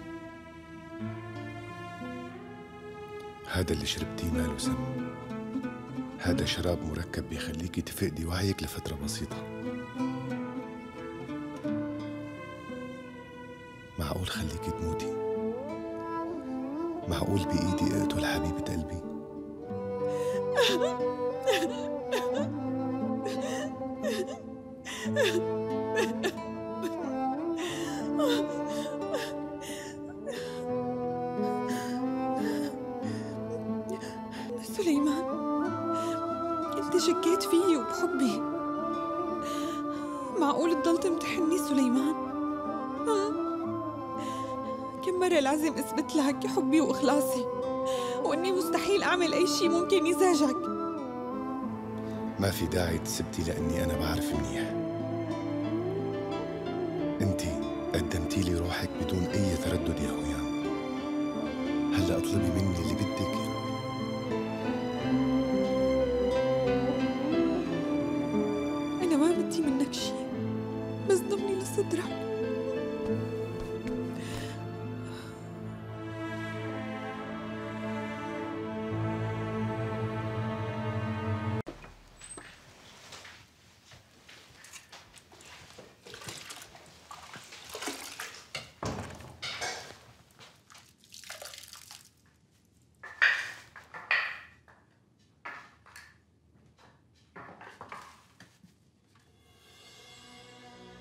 هذا اللي شربتيه ماله سم، هذا شراب مركب بيخليكي تفقدي وعيك لفترة بسيطة. معقول خليكي تموتي؟ معقول بإيدي أقتل حبيبة قلبي؟ سليمان انت شكيت فيي وبحبي، معقول تضلت متحني سليمان؟ كم مرة لازم اثبت لك حبي واخلاصي واني مستحيل اعمل اي شيء ممكن يزعجك؟ ما في داعي تسبتي لأني أنا بعرف منيح. أنتي قدمتي لي روحك بدون أي تردد يا هيام. هلا اطلبي مني اللي بدك. أنا ما بدي منك شيء، بس ضمني لصدرك.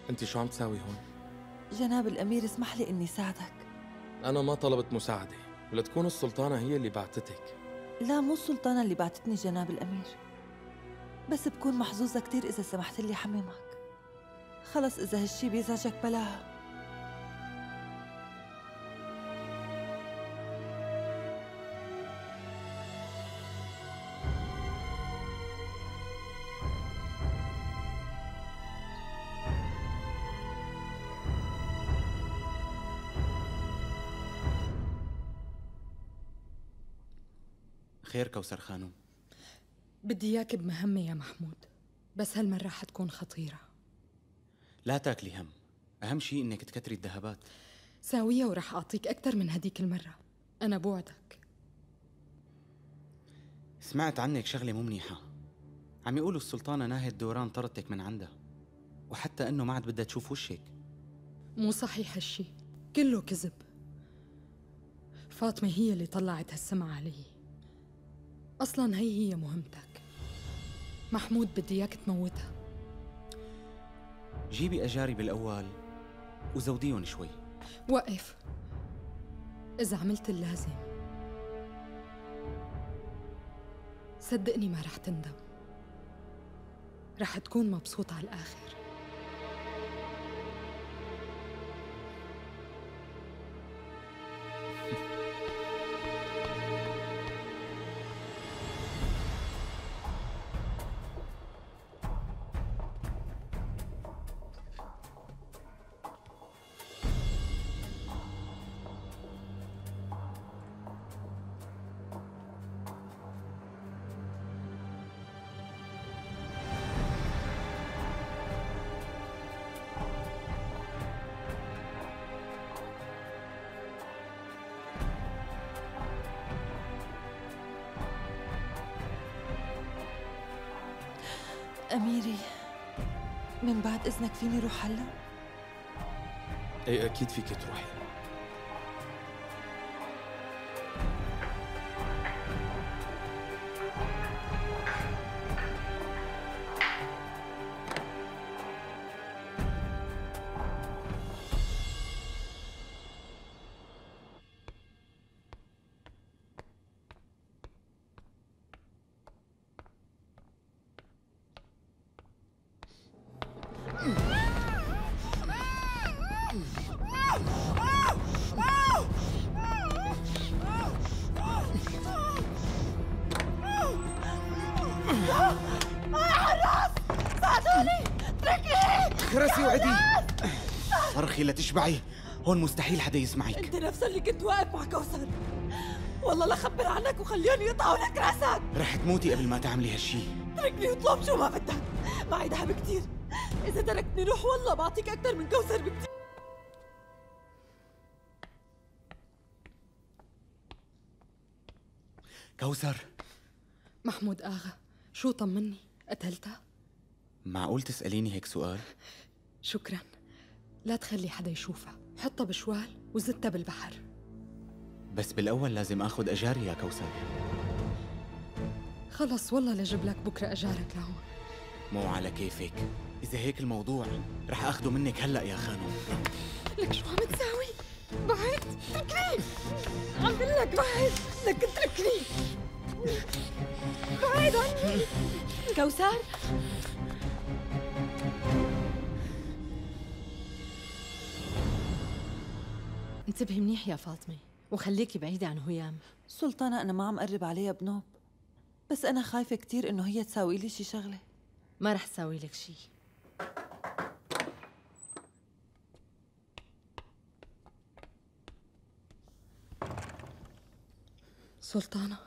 انت شو عم تساوي هون؟ جناب الامير اسمح لي اني ساعدك. انا ما طلبت مساعده، ولا تكون السلطانه هي اللي بعتتك. لا مو السلطانه اللي بعتتني جناب الامير، بس بكون محظوظه كثير اذا سمحت لي حممك. خلص اذا هالشي بيزعجك بلاها. خير كوثر خانم؟ بدي اياك بمهمة يا محمود، بس هالمرة حتكون خطيرة. لا تاكلي هم، أهم شيء إنك تكتري الذهبات. ساوية ورح أعطيك أكثر من هديك المرة، أنا بوعدك. سمعت عنك شغلة مو منيحة، عم يقولوا السلطانة ناهد دوران طردتك من عندها، وحتى انه ما عاد بدها تشوف وشك. مو صحيح هالشي، كله كذب. فاطمة هي اللي طلعت هالسمعة علي. اصلا هي مهمتك. محمود بدي اياك تموتها. جيبي اجاري بالاول وزوديهم شوي. وقف. اذا عملت اللازم صدقني ما رح تندم، رح تكون مبسوط على الآخر. أميري، من بعد إذنك فيني روح هلا؟ إيه أكيد فيك تروحي. اشبعي، هون مستحيل حدا يسمعك. انت نفس اللي كنت واقف مع كوثر. والله لا خبر عنك وخليهم يقطعوا لك راسك. رح تموتي قبل ما تعملي هالشي. اتركني واطلب شو ما بدك، معي ذهب كثير. اذا تركتني روح والله بعطيك اكثر من كوثر بكثير. كوثر. محمود اغا، شو طمني؟ قتلتها؟ معقول تساليني هيك سؤال؟ شكرا. لا تخلي حدا يشوفها، حطها بشوال وزتها بالبحر. بس بالأول لازم آخذ أجاري يا كوثر. خلص والله لجيب لك بكرة أجارك لهون. مو على كيفك، إذا هيك الموضوع رح آخده منك هلأ يا خانم. لك شو عم تساوي؟ بعد اتركني. عم بقول لك بعد، لك اتركني. بعد عني. كوثر. انتبهي منيح يا فاطمة وخليكي بعيدة عن هيام. سلطانة أنا ما عم قرب عليها بنوب، بس أنا خايفة كثير إنه هي تساوي لي شي شغلة. ما رح تساوي لك شي. سلطانة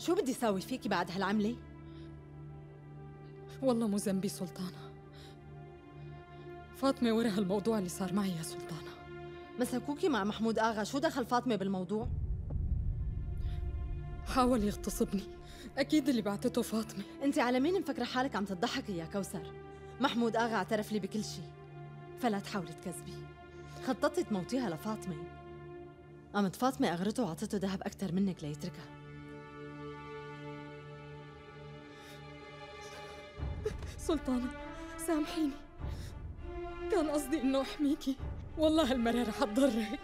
شو بدي ساوي فيكي بعد هالعملة؟ والله مو ذنبي سلطانة. فاطمة ورا هالموضوع اللي صار معي يا سلطانة. مسكوكي مع محمود آغا، شو دخل فاطمة بالموضوع؟ حاول يغتصبني، أكيد اللي بعتته فاطمة. أنت على مين مفكرة حالك عم تضحكي يا كوثر؟ محمود آغا اعترف لي بكل شيء، فلا تحاولي تكذبي. خططت تموتيها لفاطمة، قامت فاطمة أغرته وعطته ذهب أكثر منك ليتركها. سلطانة سامحيني، كان قصدي انه احميكي، والله هالمرة رح تضرك.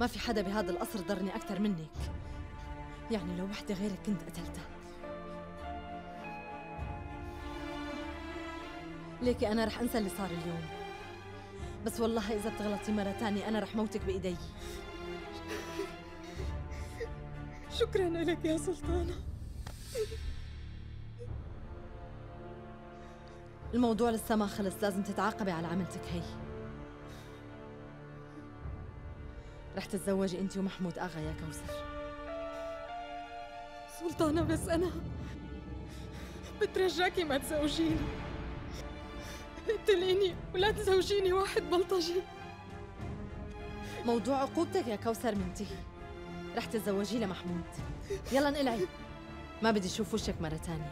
ما في حدا بهذا القصر ضرني اكثر منك، يعني لو وحدة غيرك كنت قتلتها. ليكي انا رح انسى اللي صار اليوم، بس والله اذا بتغلطي مرة ثانية انا رح موتك بايدي. شكرا لك يا سلطانة. الموضوع لسه ما خلص، لازم تتعاقبي على عملتك هي. رح تتزوجي انت ومحمود اغا يا كوثر. سلطانة بس انا بترجاكي ما تزوجيني، تقتليني ولا تزوجيني واحد بلطجي. موضوع عقوبتك يا كوثر منتهي، رح تتزوجي لمحمود. يلا انقلعي، ما بدي اشوف وشك مرة تانية.